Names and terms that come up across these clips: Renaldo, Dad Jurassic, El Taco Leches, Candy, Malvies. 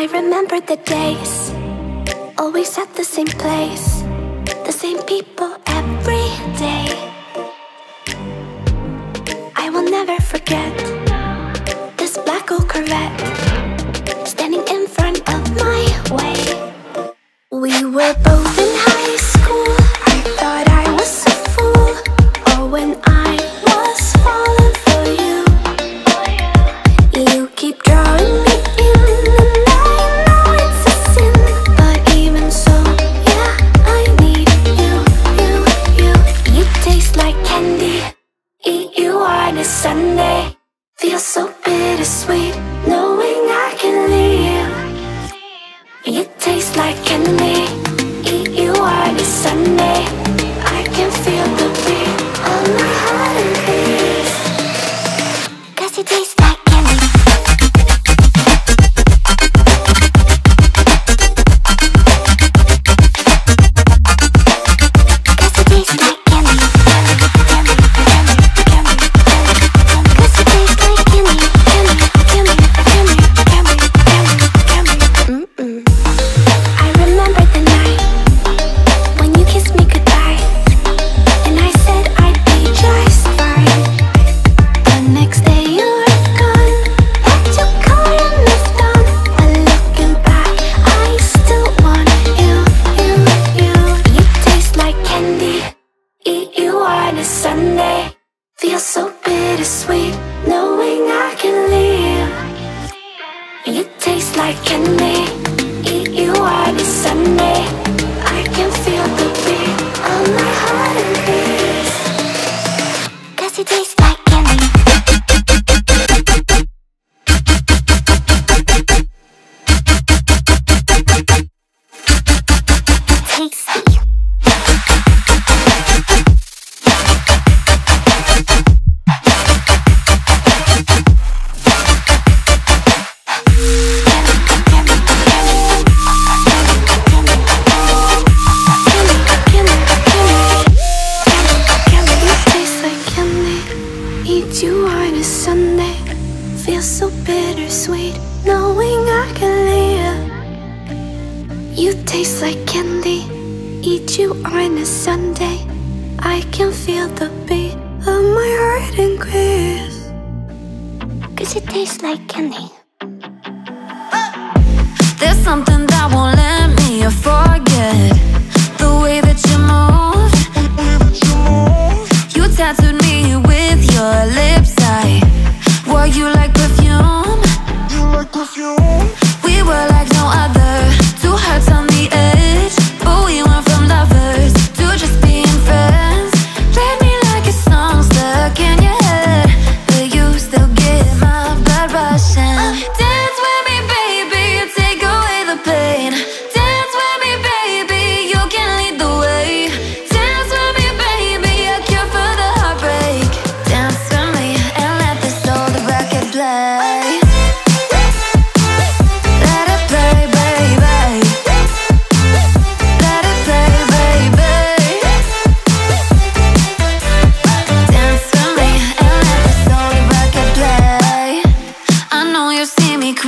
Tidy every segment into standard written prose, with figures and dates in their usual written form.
I remember the days, always at the same place, the same people every day. I will never forget this black old Corvette standing in front of my way. We were both in high school, I thought I was a fool. Oh, when I was falling for you, you keep drawing me in. Sunday feels so bittersweet, knowing I can leave. You taste like candy. Eat you are this Sunday. I can feel the beat of my heart and peace, 'cause you taste like candy. Sunday feels so bittersweet, knowing I can live. You taste like candy. Eat you are this Sunday. I can feel the beat of my heart and peace, 'cause you taste. You are this Sunday, feels so bittersweet, knowing I can live. You taste like candy. Eat you on a Sunday. I can feel the beat of my heart increase, 'cause it tastes like candy. There's something that won't let me forget the way that you move. You tattooed me with your lips. I wore you like perfume. You like perfume. We were like no other, two hearts on the edge, but we went from lovers to just being friends. Play me like a song stuck in your head, but you still get my blood rushing. Dance with me, baby, take away the pain. Dance with me, baby, you can lead the way. Dance with me, baby, a cure for the heartbreak.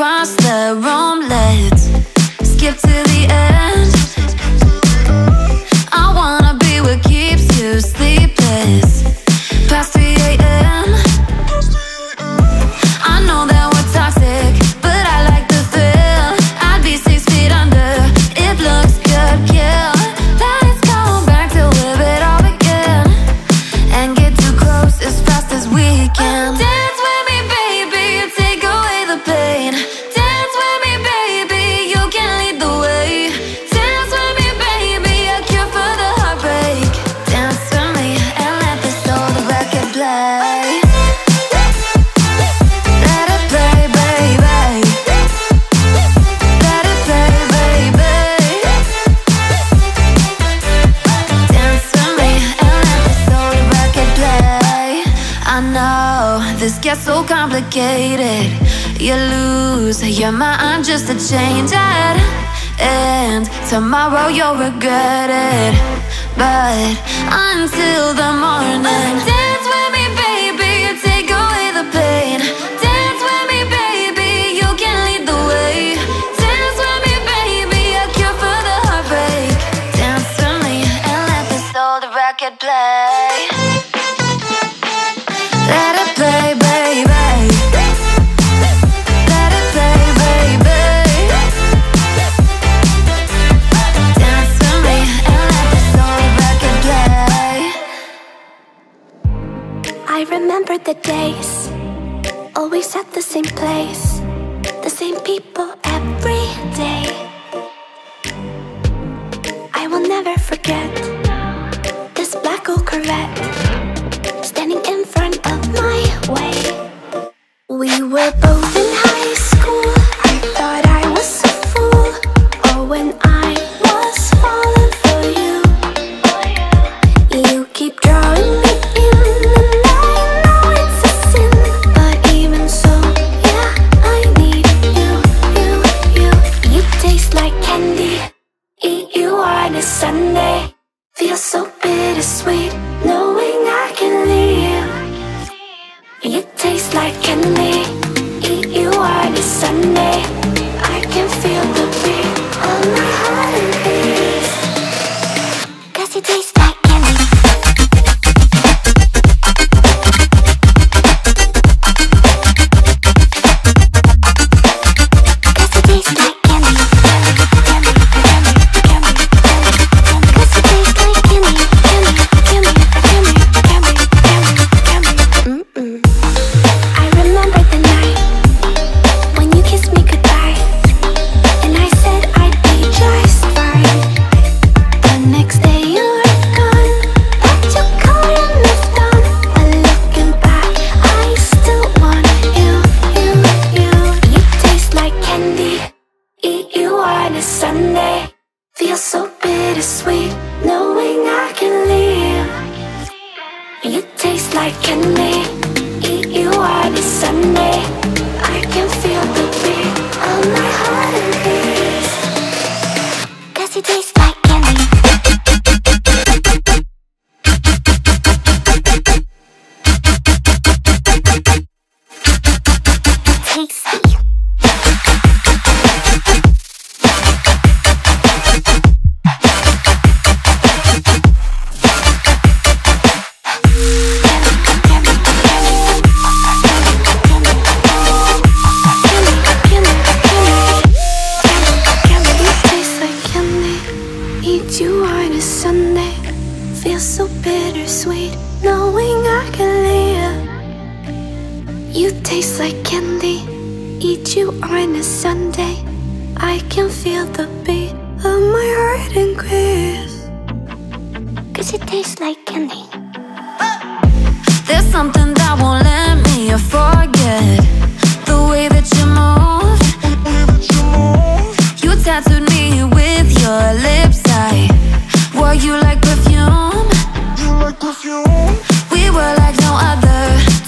Cross the room, let's skip to the end. I wanna be what keeps you sleepless past 3 a.m. I know that we're toxic, but I like the thrill. I'd be 6 feet under, it looks good, kill. Let us go back to where it all began and get too close as fast as we can. Dance with me, baby, take away the pain. This gets so complicated. You lose your mind just to change it, and tomorrow you'll regret it. But until the morning, dance with me, baby, take away the pain. Dance with me, baby, you can lead the way. Dance the days, always at the same place, the same people every day. I will never forget this black old Corvette standing in front of my way. We were both in high school. I thought I was a fool. Oh, when I was falling for you, you keep drawing me in. Sunday feels so bittersweet, knowing I can leave. You taste like candy. Eat you are this Sunday. I can feel the beat of my heart and peace, 'cause you taste like candy. Sunday feels so bittersweet, knowing I can leave. You taste like candy. Eat you are this Sunday. I can feel the beat of my heart and peace, 'cause you taste like candy. Tasty. You are the Sunday, feels so bittersweet, knowing I can live. You taste like candy. Eat you on a Sunday. I can feel the beat of my heart increase, 'cause it tastes like candy. There's something that won't let me forget the way that you move. You tattooed me with your lips. Well, you like perfume. You like perfume. We were like no other,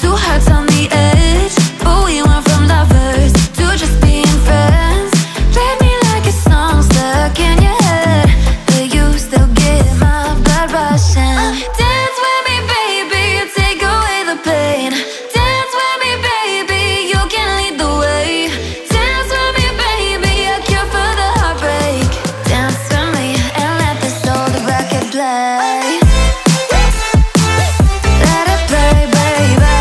two hearts on the edge, but we went from lovers to just being friends. Play me like a song stuck in your head, but you still get my blood rushing. Dance with me, baby, take away the pain. Dance with me, baby, you can lead the way. Dance with me, baby, a cure for the heartbreak. Dance with me and let this old record play. Let it play, baby.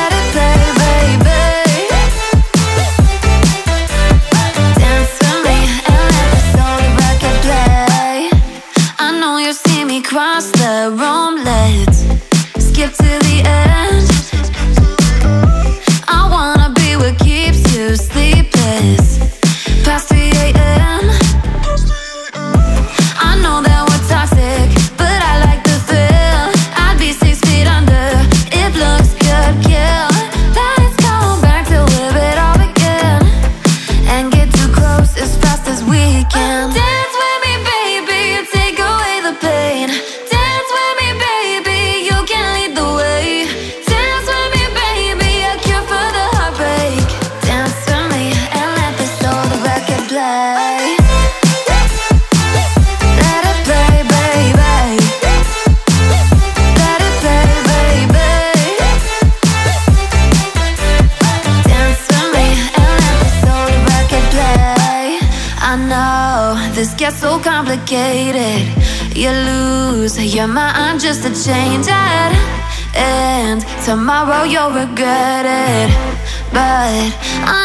Let it play, baby. Dance with me and let this old record play. I know you see me cross the room. Let's skip to the end. I wanna be what keeps you sleepless past 3 AM. I know that we're toxic, but I like the thrill. I'd be 6 feet under if looks could kill. Let's go back to where it all began and get too close as fast as we can. Dance with me, baby, take away the pain. Dance with me, baby, you can lead the way. Dance with me, baby, a cure for the heartbreak. Dance with me and let this old record play. Let it play, baby. Let it play, baby. Dance with me and let this old record play. I know this gets so complicated. You lose your mind just to change it, and tomorrow you'll regret it. But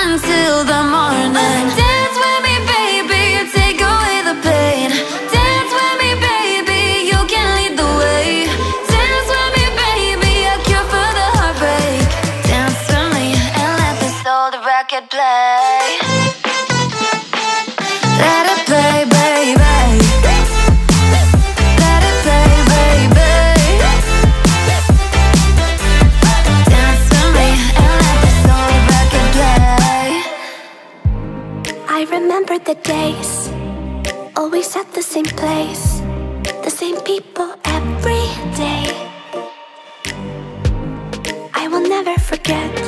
until the morning, dance with me, baby, take away the pain. Dance with me, baby, you can lead the way. Dance with me, baby, a I could play. Let it play, baby. Let it play, baby. Dance for me and let the soul rock and play. I remember the days, always at the same place, the same people every day. I will never forget